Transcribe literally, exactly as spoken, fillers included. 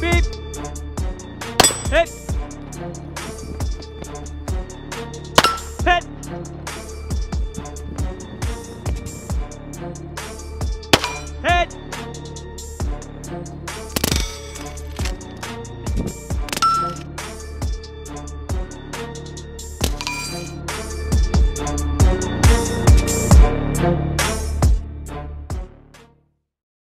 Beep. Hit. Hit. Hit.